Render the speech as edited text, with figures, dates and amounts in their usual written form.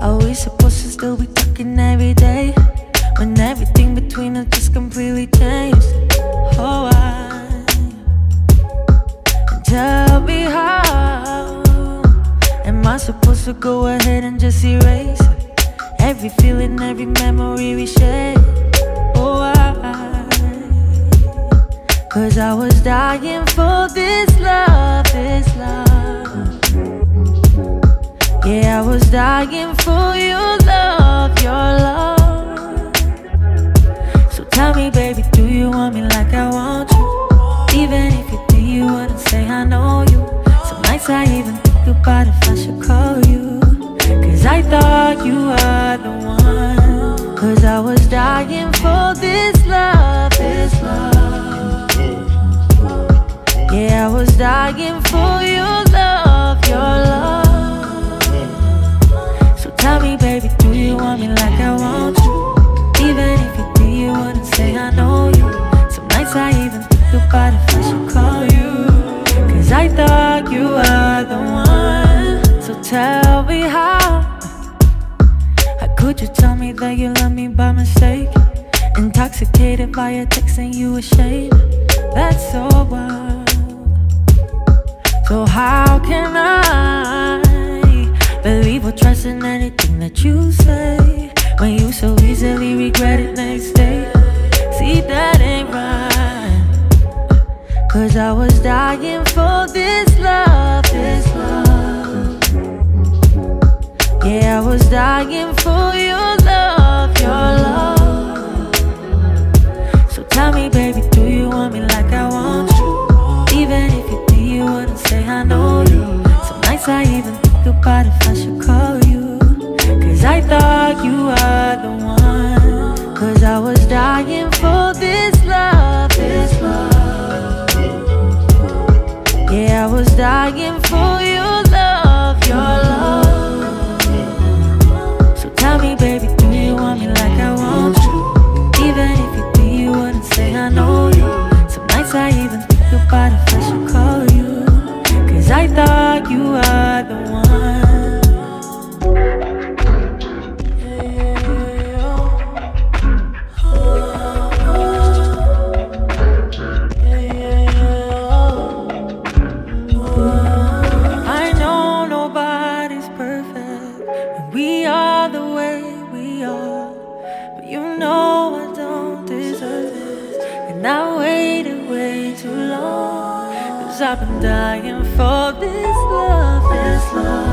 Are we supposed to still be talking every day when everything between us just completely changed? Oh, why? Tell me how. Am I supposed to go ahead and just erase every feeling, every memory we shared? Oh, why? 'Cause I was dying for this love, this love. Yeah, I was dying for your love, your love. So tell me, baby, do you want me like I want you? Even if you do, you wouldn't say I know you. Some nights I even think about if I should call you, 'cause I thought you were the one. 'Cause I was dying for this love, this love. Yeah, I was dying for your love, your love. Tell me, baby, do you want me like I want you? Even if you do, you wouldn't say I know you. Some nights I even think about if I should call you, 'cause I thought you were the one. So tell me how could you tell me that you love me by mistake? Intoxicated by your text and you ashamed. That's so wild. So how can I believe or trust in anything that you say when you so easily regret it next day? See, that ain't right. 'Cause I was dying for this love, this love. Yeah, I was dying for your love, your love. So tell me, baby, do you want me like I want you? Even if you do, you wouldn't say I know you. Some nights I even about if I should call you, 'cause I thought you were the one. 'Cause I was dying for this love, this love. Yeah, I was dying for your love, your love. So tell me, baby, do you want me like I want you? Even if you do, you wouldn't say I know you. Some nights I even think about if I should call you, 'cause I thought you were the one. I've been dying for this love, this love.